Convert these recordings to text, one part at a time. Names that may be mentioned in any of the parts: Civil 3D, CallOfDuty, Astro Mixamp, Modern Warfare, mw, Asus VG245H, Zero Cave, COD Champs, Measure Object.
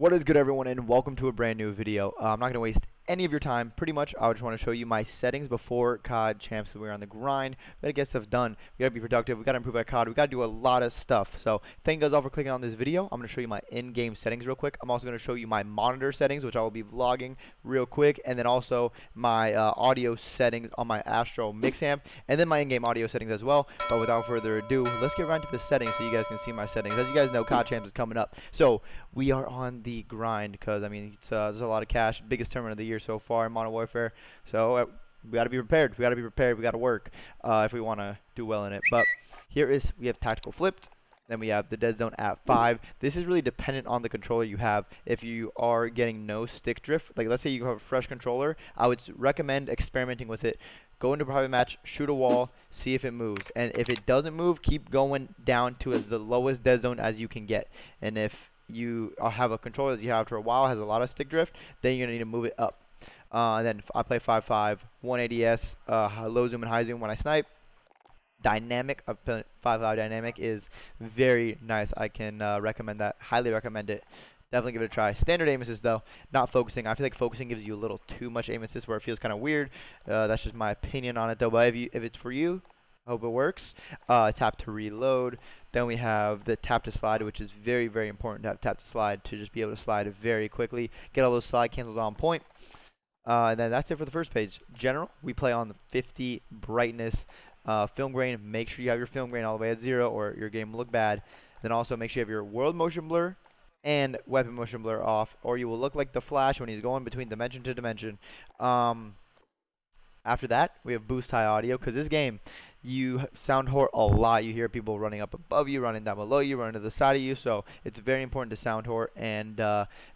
What is good, everyone, and welcome to a brand new video. I'm not going to waste any of your time, pretty much. I just want to show you my settings before COD Champs. So we're on the grind. We got to get stuff done. We got to be productive. We got to improve our COD. We got to do a lot of stuff. So thank you guys all for clicking on this video. I'm going to show you my in-game settings real quick. I'm also going to show you my monitor settings, which I will be vlogging real quick, and then also my audio settings on my Astro Mixamp, and then my in-game audio settings as well. But without further ado, let's get right into the settings so you guys can see my settings. As you guys know, COD Champs is coming up, so we are on the grind because I mean it's, there's a lot of cash, biggest tournament of the year so far in Modern Warfare. So we got to be prepared. We got to be prepared. We got to work if we want to do well in it. But here is, we have tactical flipped. Then we have the dead zone at 5. This is really dependent on the controller you have. If you are getting no stick drift, like let's say you have a fresh controller, I would recommend experimenting with it. Go into a private match, shoot a wall, see if it moves. And if it doesn't move, keep going down to as the lowest dead zone as you can get. And if you have a controller that you have for a while has a lot of stick drift, then you're gonna need to move it up. Then I play 5.5, 180s, low zoom and high zoom when I snipe. Dynamic, 5.5 dynamic is very nice. I can recommend that, highly recommend it. Definitely give it a try. Standard aim assist though, not focusing. I feel like focusing gives you a little too much aim assist where it feels kind of weird. That's just my opinion on it though. But if it's for you, hope it works. Tap to reload. Then we have the tap to slide, which is very, very important to have tap to slide to just be able to slide very quickly. Get all those slide cancels on point. And then that's it for the first page. General, we play on the 50 brightness. Film grain, make sure you have your film grain all the way at 0 or your game will look bad. Then also make sure you have your world motion blur and weapon motion blur off, or you will look like the Flash when he's going between dimension to dimension. After that, we have boost high audio, because this game, you sound hoarse a lot. You hear people running up above you, running down below you, running to the side of you. So it's very important to sound hoarse and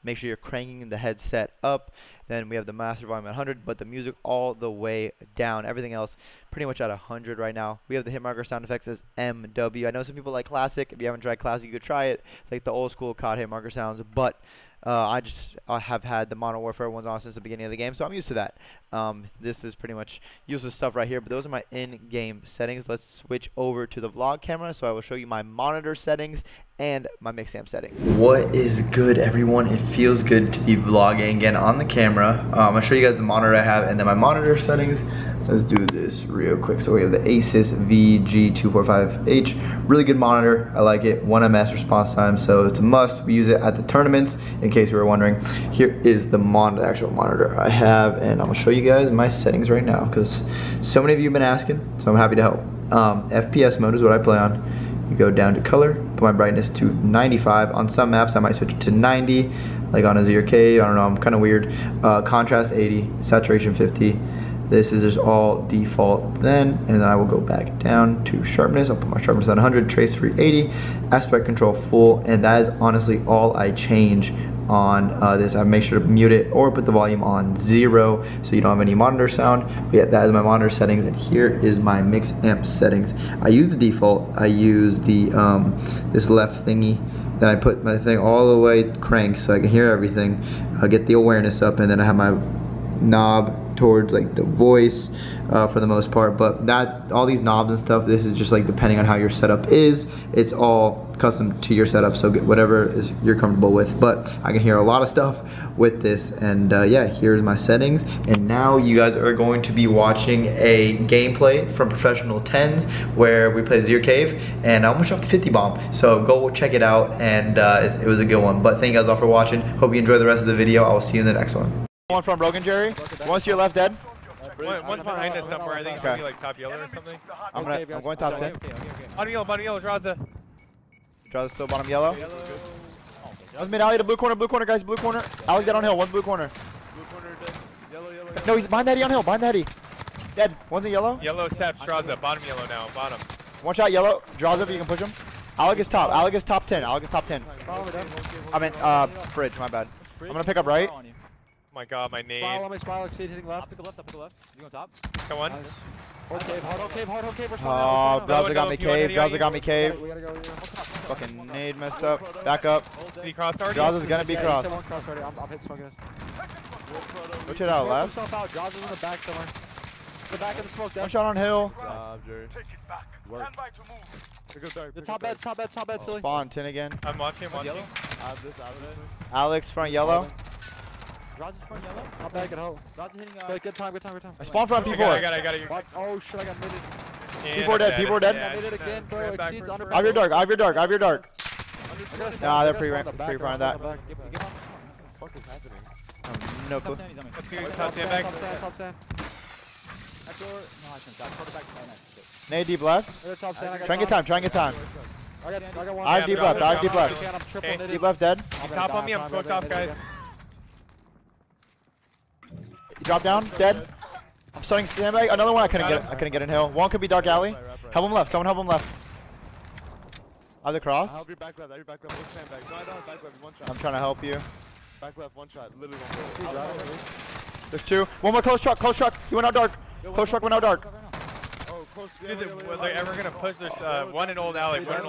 make sure you're cranking the headset up. Then we have the master volume at 100, but the music all the way down. Everything else pretty much at 100 right now. We have the hit marker sound effects as MW. I know some people like classic. If you haven't tried classic, you could try it. It's like the old school COD hit marker sounds, but I have had the Modern Warfare ones on since the beginning of the game, so I'm used to that. This is pretty much useless stuff right here, but those are my in-game settings. Let's switch over to the vlog camera, so I will show you my monitor settings and my Mixamp settings. What is good, everyone? It feels good to be vlogging again on the camera. I'll show you guys the monitor I have and then my monitor settings. Let's do this real quick. So we have the Asus VG245H. Really good monitor. I like it. 1ms response time, so it's a must. We use it at the tournaments, in case you were wondering. Here is the actual monitor I have, and I'm going to show you guys my settings right now, because so many of you have been asking, so I'm happy to help. FPS mode is what I play on. You go down to color, put my brightness to 95. On some maps, I might switch it to 90, like on a Zero Cave. I don't know, I'm kind of weird. Contrast 80, saturation 50. This is just all default then, and then I will go back down to sharpness. I'll put my sharpness at 100, trace 380, aspect control full, and that is honestly all I change on this. I make sure to mute it or put the volume on 0 so you don't have any monitor sound. But yeah, that is my monitor settings, and here is my Mixamp settings. I use the default. I use the this left thingy. Then I put my thing all the way cranked so I can hear everything. I get the awareness up, and then I have my knob towards like the voice for the most part. But that, all these knobs and stuff, this is just like depending on how your setup is. It's all custom to your setup, so get whatever is you're comfortable with. But I can hear a lot of stuff with this, and yeah, here's my settings. And now you guys are going to be watching a gameplay from Professional 10s where we played Zero Cave, and I almost dropped the 50 bomb, so go check it out. And it was a good one. But thank you guys all for watching. Hope you enjoy the rest of the video. I will see you in the next one. One from Broken Jerry. One to your left, dead. One's behind us somewhere. I think it's going to be like top yellow or something. I'm going top 10. Bottom yellow, Draza. Draza's still bottom yellow. That was mid alley to blue corner, guys, blue corner. Alley's dead on hill, one's blue corner. Blue corner, yellow, yellow. No, he's behind the Eddie on hill, behind the Eddie. Dead. One's in yellow. Yellow steps, Draza. Bottom yellow now, bottom. One shot yellow. Draza, if you can push him. Alec is top. Alec is top 10. Alec is top 10. I meant, Fridge, my bad. I'm going to pick up right. Oh my god, my nade. Smile on my smile, exceed, hitting left. Up to the left, up to the left. You go top. Come on. Hard cave, hard cave, hard cave. Oh, Bowser got me cave, Bowser got me cave. Fucking nade messed up. Back up. Bowser's gonna be crossed. I'll hit smoke guys. Push it out left. Bowser's in the back somewhere. The back of the smoke, down. One shot on hill. Take it back. Stand by to move. Top bed. Oh. Spawn 10 again. I'm watching. Alex front yellow. Roger's front yellow. Top bed. Roger's hitting. Good time. I spawned front P4. I got it. Oh shit! I got mid. P4 dead. Yeah, I made it again, bro. Exceeds under. I've your dark. Nah, they're pre-front of that. What is happening? No clue. Top 10. Nade deep left. Try and get time. I got one. I have deep left. Deep left dead. Top on me. I'm fucked off, guys. Drop down. Dead. I'm starting sandbag. Another one. I couldn't get in hill. One could be dark alley. Help him left. Someone help him left. Either cross. I'll help you back left. I'm trying to help you. Back left, one shot. Literally one shot. There's two. One more close truck. He went out dark. Close truck went out dark. Oh, close. They're ever gonna push this? One in old alley. One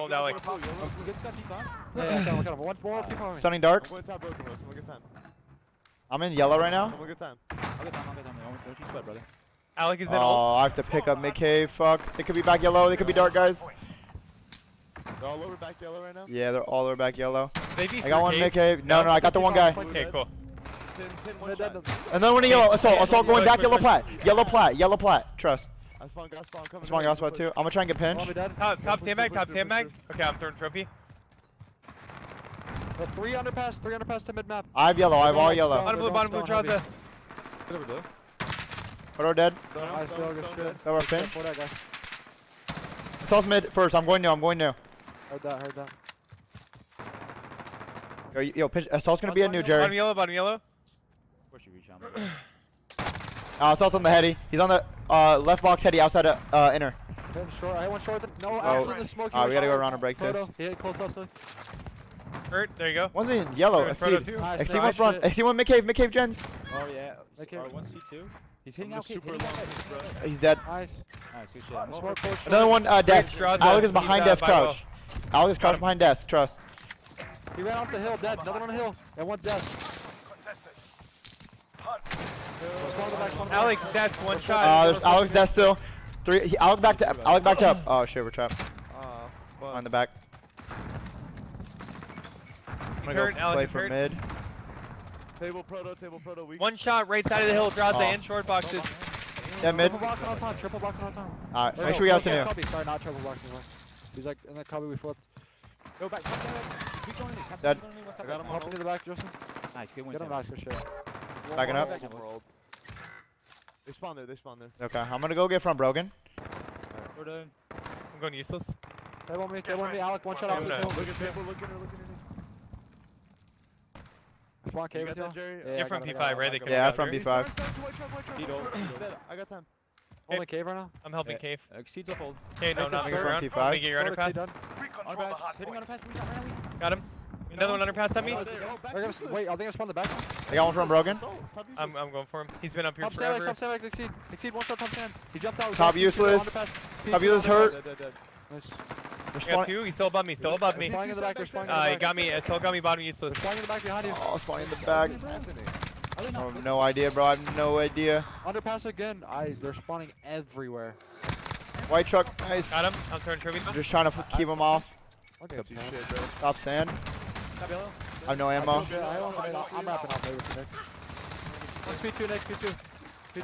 more. Stunning dark. I'm in yellow right now. Alec is in old. Oh, I have to pick up mid cave. Fuck. They could be back yellow. They could be dark, guys. They're all over back yellow right now? Yeah, they're all over back yellow. I got one mid cave. No, I got the one guy. Okay, cool. Another one in yellow. Assault going back yellow plat. Yellow plat. Trust. I spawned gas spot too. I'm gonna try and get pinched. Top sandbag. Okay, I'm throwing trophy. Three underpass to mid map. I have yellow. I have all yellow. Bottom blue, trouser. Photo dead. That was pinched. Assault's mid first. I'm going new. Heard that. Yo, Assault's gonna be a new Jerry. Bottom yellow. Where'd you reach on me? Assault's on the heady. He's on the left box heady outside of inner. I went short. No, after the smoke. We gotta go around and break this. Yeah, close up. Hurt, there you go. One's in yellow. XC1 front. XC1 mid cave gens. Oh yeah. R1C2. He's hitting out super long. He's dead. Nice, good shot. Another one desk. Alec is behind desk crouch. Alec is crouched behind desk. Trust. He ran off the hill, dead. Another one on the hill. And one dead. Alex, that's one shot. There's Alex, that's still. Three. Alex backed up. Oh shit, we're trapped. On the back. I'm gonna go play for mid. Table proto. One shot right side of the hill. Draws the end short boxes. Yeah, mid. Triple block on time. Alright, make sure we got to him. Sorry, not triple block. He's like in that copy we flipped. Go back. Dead. I got him hopping to the back, Justin. Nice, good win. Get him nice, good shit. Backing up. They spawned there. Okay, I'm gonna go get from Brogan. We're done. I'm going useless. They want me, Alec. One shot off the hill. Look at her. Spawn cave with y'all. You're from P5, right? Yeah, I'm from P5. I got time. Only cave right now? I'm helping cave. Exceeds a hold. Okay, no, not around. Let me get your underpass. Got him. Another one underpass at me. Wait, I think I spawned the back one. I got one from Brogan. I'm going for him. He's been up here forever. Top sandbag, exceed one shot, top sand. He jumped out. Top useless hurt. Nice. I got two. He's still above me. Spawning in the back, they're spawning in the back. He got me, bottom useless. Spawning in the back behind you. Oh, spawning in the back. I have no idea, bro. I have no idea. Underpass again. They're spawning everywhere. White truck, nice. Got him. I'm throwing tribute. Just trying to keep him off. Okay, shit, bro. Top sand. I have no ammo. I'm wrapping up later for Nick.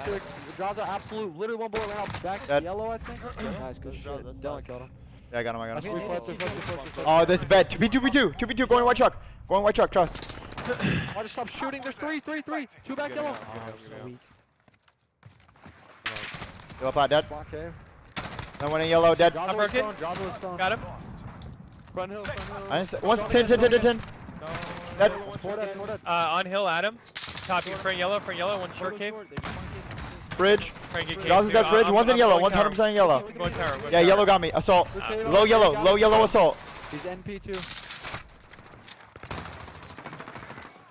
P2. Draws an absolute. Literally one bullet right out. Back to yellow, I think. Nice, good shit. Dylan killed him. Yeah, I got him. Oh, that's bad. 2v2. Going white truck. Trust. Why just stop shooting? There's three. Two back yellow. Yellow pot dead. That one in yellow dead. I'm broken. Got him. Front hill. One's 10. Dead. On hill, Adam. Top you. Front yellow. One short cave. Bridge. Dawson's dead bridge. One's in yellow. 100% in yellow. Yeah, yellow got me. Assault. Low yellow assault. He's NP2.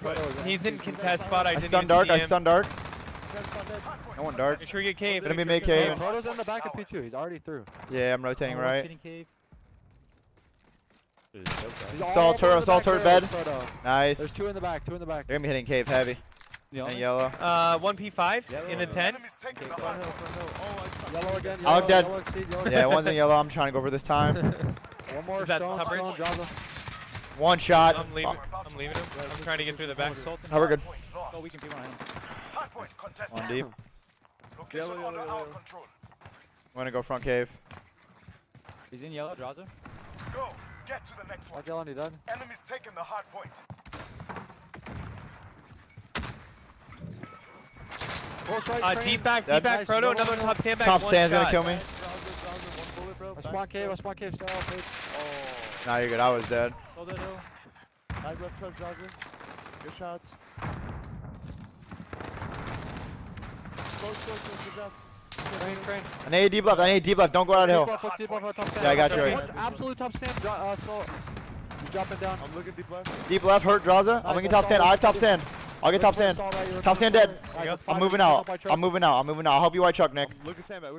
But he's in contest spot. I stunned dark. No one dark. Make sure you get cave. Gonna be mid cave. Proto's on the back of P2. He's already through. Yeah, I'm rotating right. Assault her bed. Nice. There's two in the back. They're gonna be hitting cave heavy. And yellow. One P5 in the 10. Yellow again. Yellow dead. Yeah, one's in yellow. I'm trying to go for this time. One more stone, stone, Java. One shot. I'm leaving. I'm leaving him. I'm trying to get through the back. Sultan. No, we're good. So we can be behind him. One deep. Yellow, yellow, yellow. I'm gonna go front cave. He's in yellow, Draza. Go. Get to the next one. Okay, Lonnie, done. Enemy's taking the hard point. Deep back, Proto, another top stand back. Top stand's gonna kill me. I spawn cave style. Oh. Nah, you're good. I was dead. I rep trap Draza. Good shots. I need deep left. Don't go out hill. Yeah, I got you. Right. Absolute top stand. So you dropping down. I'm looking deep left. Deep left hurt Draza. I'm looking top stand. I have top stand. I'll get top stand. Top stand dead. I'm moving out. I'll help you white chuck, Nick. Look at sandbag. I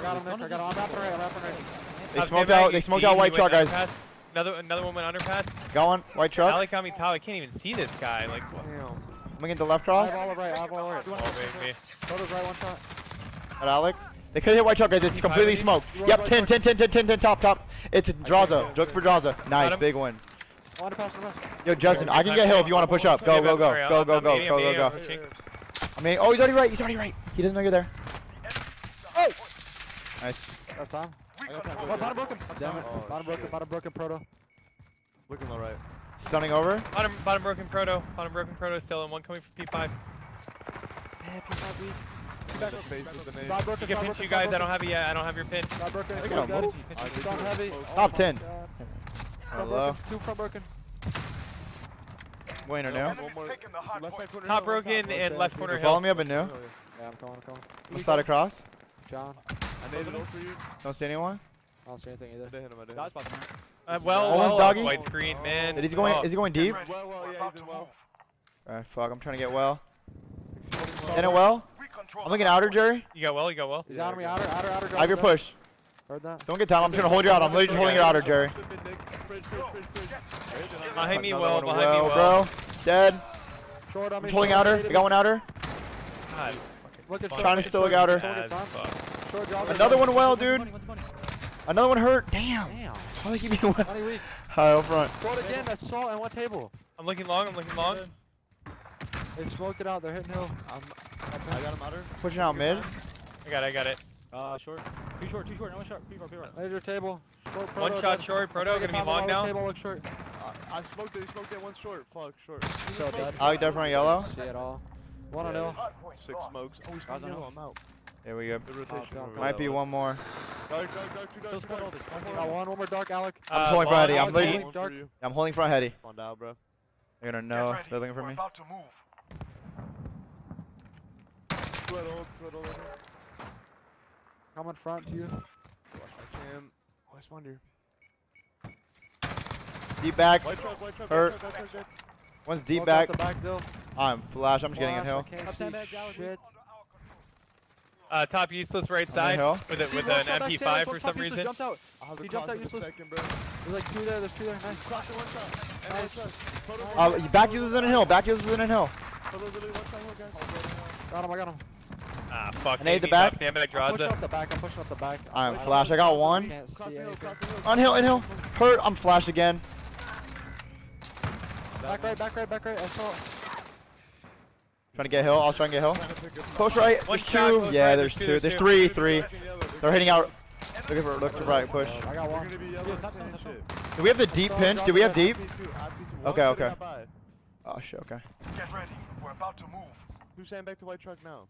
got him. I'm They smoked out white truck, guys. Another one went underpass. Got one. White truck. Ali Kami Tao. I can't even see this guy. Like. I'm going to left cross. I have all right. Right one shot. At Alec. They could hit white truck, guys. It's completely smoked. Yep. 10 top. It's Draza. Look for Draza. Nice. Big win. Yo, Justin, I can get hill if you want to push up. Go. I mean, oh, he's already right. He doesn't know you're there. Oh! Nice. That's Tom. Bottom broken, Proto. Looking low right. Stunning over. Bottom broken, Proto. Still in one coming from P5. Yeah, P5 weak. I can pinch you guys. I don't have your pinch. Top 10. Hello. Two front broken. Winner now. Top broken and left corner hill. Follow me up and now. Yeah, I'm coming. What's that across? John. I need it for you. Don't see anyone? I don't see anything either. I did hit him. Well, white screen, man. Is he going deep? Well, yeah, he's in well. Alright, fuck, I'm trying to get well. In it well? I'm looking outer, Jerry. You got well. He's outer, me outer. I have your push. Heard that. Don't get down, I'm just gonna hold you out. I'm literally just holding you outer, Jerry. Behind me well, bro. Dead. I'm holding outer. I got one outer. God. Trying to still look outer. Another one well, dude. Another one hurt. Damn. Why do they keep me well? High up front. Throw it again. That's salt and one table. I'm looking long. They smoked it out. They're hitting hill. I got him outer. Pushing out mid. I got it. Short. Too short. No, one shot. There's your table. One shot short. Proto gonna be long now. Table looks short. I smoked it. He smoked that one short. Fuck, short. I dead front yellow. See it all. One on hill. Six smokes. Oh, he's on hill. I'm out. There we go. Might be one more. Dark. One more dark, Alec. I'm pulling front heady. I'm holding front heady. Come on down, bro. They're gonna know. They're looking for me. I'm in front to you. I wonder. Deep back. Hurt. One's deep back. I'm flash. I'm just getting in hill. Shit. Top useless right side with an MP5 for some reason. He jumped out useless. There's like two there. There's two there. Nice. Back useless in a hill. Got him. Ah, fuck. I need the back. I'm pushing up the back. I'm flash. I got one. On hill. In hill. Hurt. I'm flash again. Back right. I saw. Trying to get hill. I'll try and get hill. Close right. There's two. Yeah, there's two. There's three. Three. They're hitting out. Look to right. Push. I got one. Do we have the deep pinch? Do we have deep? Okay. Oh shit. Okay. Get ready. We're about to move. Who's saying back to white truck now?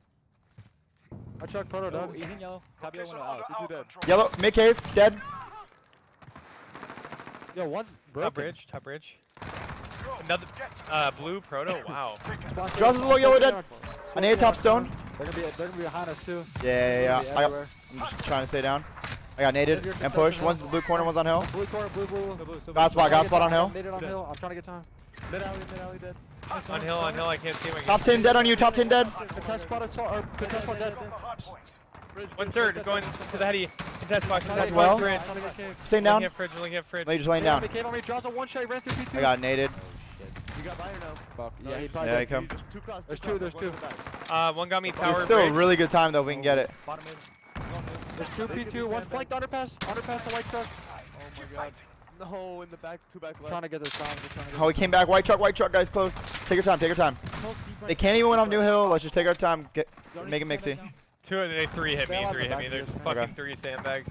White truck. Proto done. He's in yellow. Copy one out. Yellow. Mid cave. Dead. Yo, one's broken. Top bridge. Another blue Proto. Wow. Draws the low yellow dead. I need a top stone. They're gonna be behind us too. Yeah. I'm just trying to stay down. I got naded and pushed. One's blue corner. One's on hill. Blue corner. Got spot on hill. Naded on hill. I'm trying to get time. Mid alley dead. On hill. I can't see him. Top 10 dead on you. Top 10 dead. Contest spot dead. One third going to the heady. Contest well. Staying down. Fridge. They just laying down. I got naded. You got by or no? Fuck. Yeah, he probably did. Come. There's two. One got me powered. It's still a really good time though if we can get it. Bottom mid. There's two P2, one flanked underpass the white truck. Oh my god. No, in the back, two back left. Trying to get this down. Oh, he came back. White truck, guys, close. Take your time, take your time. They can't even win off New Hill. Let's just take our time. Make it mixy. Two of the three hit me. There's fucking three sandbags.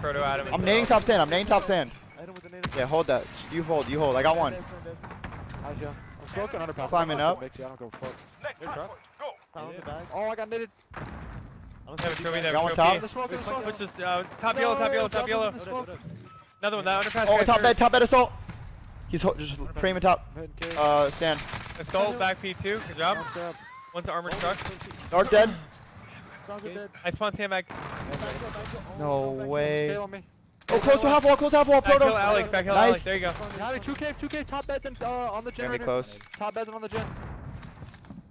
Proto Adam. I'm nading top sand, I'm nading top sand. Yeah, hold that. You hold. I got one. Climbing up. Oh, I got knitted. Got one top. Top yellow, top yellow, top yellow. Another one, that underpass. Oh, top bed assault. He's just framing top. Stand. Assault, back P2, good job. One's the armored truck. Dark dead. I spawned sandbag. No way. Oh, close to half wall, close half wall, Proto. Back hill, Alec, there you go. 2K, top beds and on the generator. Close. Top beds and on the gen.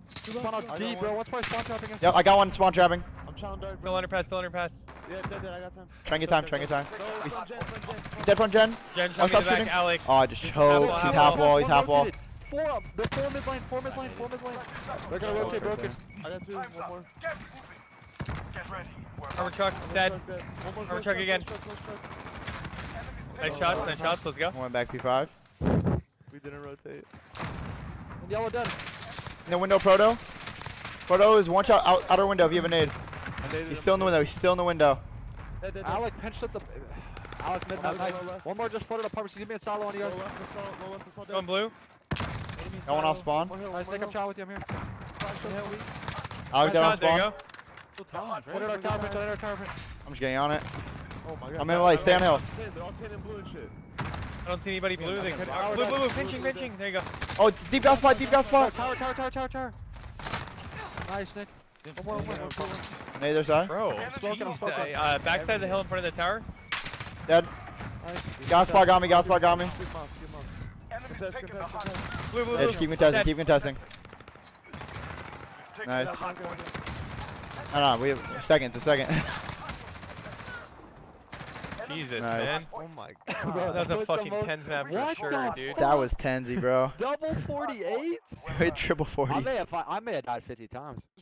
Spawn out D, bro. What's my spawn trapping? Yep, I got one spawn trapping. I'm trying to die. Still underpass. Yeah, dead, I got time. Try and get time. Dead front gen. Gen, I'm stuck shooting. Oh, I just choked. He's half wall, he's half wall. Four mid lane. They're gonna rotate broken. I got two, one more. Get ready. Armor truck, dead. Armor truck again. Nice shots, let's go. One back P5. We didn't rotate. And yellow dead. In the window, Proto. Proto is one shot out, outer window if you have a nade. He's still in the window, Dead. Alec pinched up the... Alec mid, not nice. One more just flooded apartment, he's gonna be in solo on the yard. Low left, on blue. Got one off spawn. Nice, take up shot with you, I'm here. Alec got off spawn. I'm just getting on it. Oh my god. I'm in light, stay on hill. I don't see anybody blue. They could. Blue, pinching. There you go. Oh, deep down spot. Tower. Nice, Nick. One more. On either side. Bro, backside of the hill in front of the tower. Dead. Got spot, got me. Blue. Yeah, just keep contesting. Nice. No, we have a second. Jesus, nice. Man. Oh my god. Bro, that was a fucking 10s map for sure, dude. That was 10s-y, bro. Double 48? Triple 40s. I may have died 50 times.